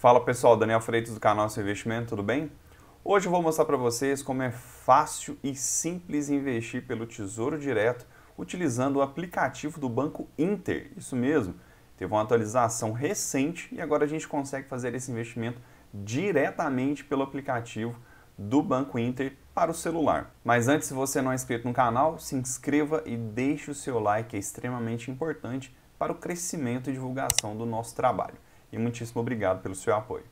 Fala pessoal, Daniel Freitas do canal Seu Investimento, tudo bem? Hoje eu vou mostrar para vocês como é fácil e simples investir pelo Tesouro Direto utilizando o aplicativo do Banco Inter. Isso mesmo, teve uma atualização recente e agora a gente consegue fazer esse investimento diretamente pelo aplicativo do Banco Inter para o celular. Mas antes, se você não é inscrito no canal, se inscreva e deixe o seu like, é extremamente importante para o crescimento e divulgação do nosso trabalho. E muitíssimo obrigado pelo seu apoio.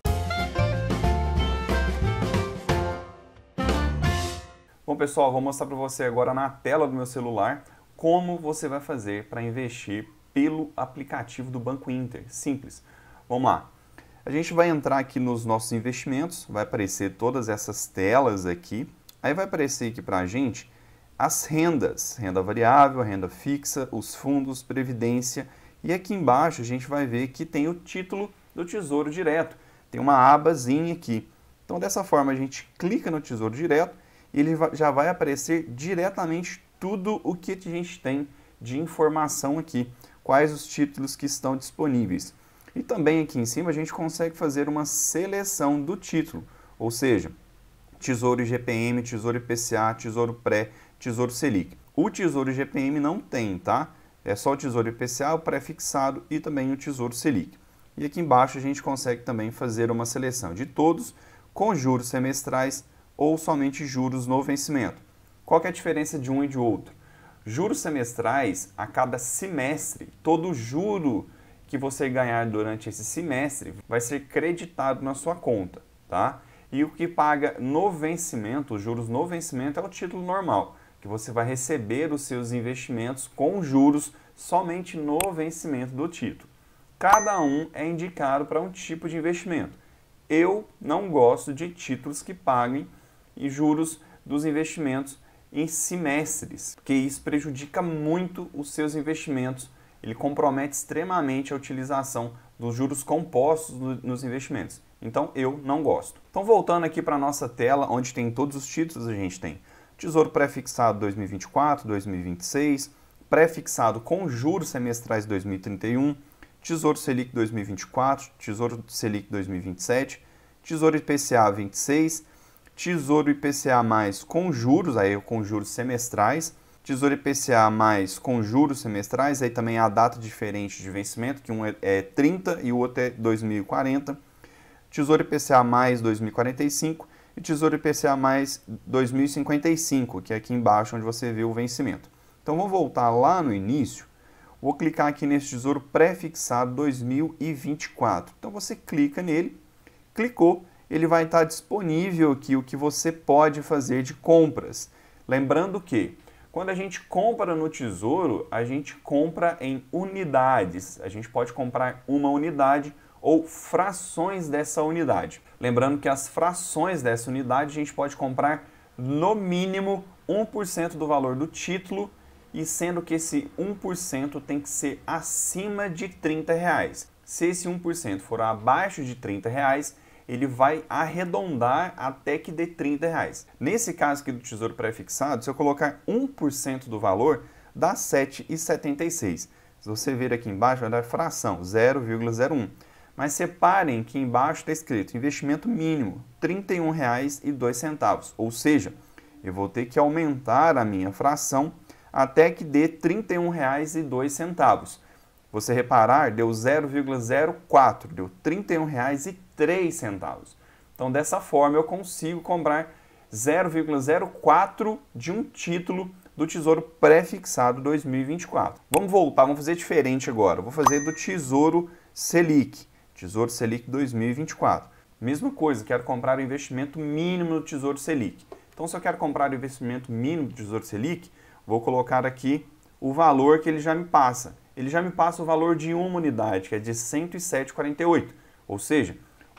Bom pessoal, vou mostrar para você agora na tela do meu celular como você vai fazer para investir pelo aplicativo do Banco Inter. Simples. Vamos lá. A gente vai entrar aqui nos nossos investimentos, vai aparecer todas essas telas aqui. Aí vai aparecer aqui para a gente as rendas, renda variável, renda fixa, os fundos, previdência. E aqui embaixo a gente vai ver que tem o título do Tesouro Direto. Tem uma abazinha aqui. Então dessa forma a gente clica no Tesouro Direto e ele já vai aparecer diretamente tudo o que a gente tem de informação aqui. Quais os títulos que estão disponíveis. E também aqui em cima a gente consegue fazer uma seleção do título. Ou seja, Tesouro IGPM, Tesouro IPCA, Tesouro Pré, Tesouro Selic. O Tesouro IGPM não tem, tá? É só o Tesouro IPCA, o pré-fixado e também o Tesouro Selic. E aqui embaixo a gente consegue também fazer uma seleção de todos com juros semestrais ou somente juros no vencimento. Qual que é a diferença de um e de outro? Juros semestrais, a cada semestre, todo juro que você ganhar durante esse semestre vai ser creditado na sua conta, tá? E o que paga no vencimento, os juros no vencimento, é o título normal, que você vai receber os seus investimentos com juros somente no vencimento do título. Cada um é indicado para um tipo de investimento. Eu não gosto de títulos que paguem juros dos investimentos em semestres, porque isso prejudica muito os seus investimentos, ele compromete extremamente a utilização dos juros compostos nos investimentos. Então, eu não gosto. Então, voltando aqui para a nossa tela, onde tem todos os títulos, a gente tem Tesouro Pré-Fixado 2024, 2026, Pré-Fixado com juros semestrais 2031, Tesouro Selic 2024, Tesouro Selic 2027, Tesouro IPCA 26, Tesouro IPCA mais com juros, aí com juros semestrais, Tesouro IPCA mais com juros semestrais, aí também a data diferente de vencimento, que um é 30 e o outro é 2040, Tesouro IPCA mais 2045, e Tesouro IPCA mais 2055, que é aqui embaixo onde você vê o vencimento. Então, vou voltar lá no início, vou clicar aqui nesse Tesouro Pré-Fixado 2024. Então, você clica nele, clicou, ele vai estar disponível aqui o que você pode fazer de compras. Lembrando que, quando a gente compra no Tesouro, a gente compra em unidades. A gente pode comprar uma unidade ou frações dessa unidade. Lembrando que as frações dessa unidade a gente pode comprar no mínimo 1% do valor do título, e sendo que esse 1% tem que ser acima de R$30. Se esse 1% for abaixo de R$30, ele vai arredondar até que dê R$30. Nesse caso aqui do Tesouro Pré-Fixado, se eu colocar 1% do valor, dá R$ 7,76. Se você ver aqui embaixo, vai dar fração, 0,01. Mas separem que embaixo está escrito investimento mínimo, R$ 31,02. Ou seja, eu vou ter que aumentar a minha fração até que dê R$ 31,02. Você reparar, deu 0,04, deu R$ 31,03. Então, dessa forma, eu consigo comprar 0,04 de um título do Tesouro Pré-Fixado 2024. Vamos voltar, vamos fazer diferente agora. Vou fazer do Tesouro Selic. Tesouro Selic 2024. Mesma coisa, quero comprar o investimento mínimo do Tesouro Selic. Então, se eu quero comprar o investimento mínimo do Tesouro Selic, vou colocar aqui o valor que ele já me passa. Ele já me passa o valor de uma unidade, que é de 107,48. Ou seja,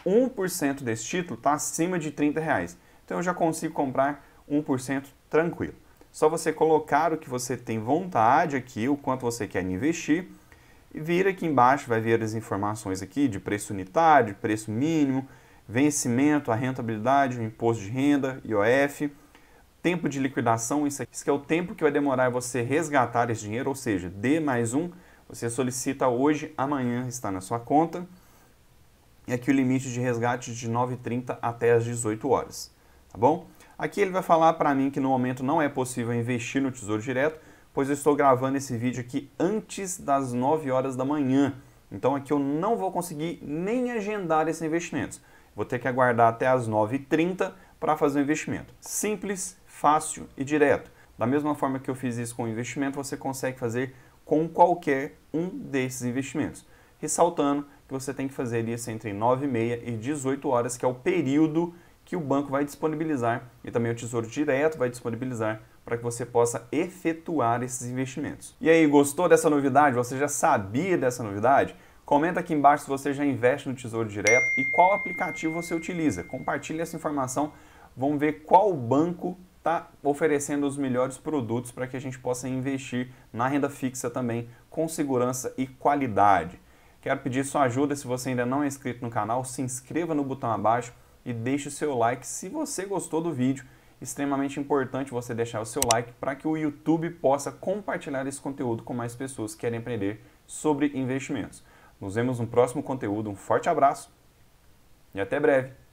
1% desse título está acima de R$30. Então, eu já consigo comprar 1% tranquilo. Só você colocar o que você tem vontade aqui, o quanto você quer investir, e vira aqui embaixo, vai ver as informações aqui de preço unitário, preço mínimo, vencimento, a rentabilidade, o imposto de renda, IOF, tempo de liquidação, isso que é o tempo que vai demorar você resgatar esse dinheiro, ou seja, D mais um, você solicita hoje, amanhã está na sua conta. e aqui o limite de resgate de 9h30 até as 18 horas, tá bom? Aqui ele vai falar para mim que no momento não é possível investir no Tesouro Direto, pois eu estou gravando esse vídeo aqui antes das 9 horas da manhã. Então aqui eu não vou conseguir nem agendar esse investimento. Vou ter que aguardar até as 9h30 para fazer o investimento. Simples, fácil e direto. Da mesma forma que eu fiz isso com o investimento, você consegue fazer com qualquer um desses investimentos. Ressaltando que você tem que fazer isso entre 9h30 e 18 horas, que é o período que o banco vai disponibilizar e também o Tesouro Direto vai disponibilizar para que você possa efetuar esses investimentos. E aí, gostou dessa novidade? Você já sabia dessa novidade? Comenta aqui embaixo se você já investe no Tesouro Direto e qual aplicativo você utiliza. Compartilhe essa informação, vamos ver qual banco está oferecendo os melhores produtos para que a gente possa investir na renda fixa também com segurança e qualidade. Quero pedir sua ajuda, se você ainda não é inscrito no canal, se inscreva no botão abaixo e deixe o seu like se você gostou do vídeo. Extremamente importante você deixar o seu like para que o YouTube possa compartilhar esse conteúdo com mais pessoas que querem aprender sobre investimentos. Nos vemos no próximo conteúdo, um forte abraço e até breve!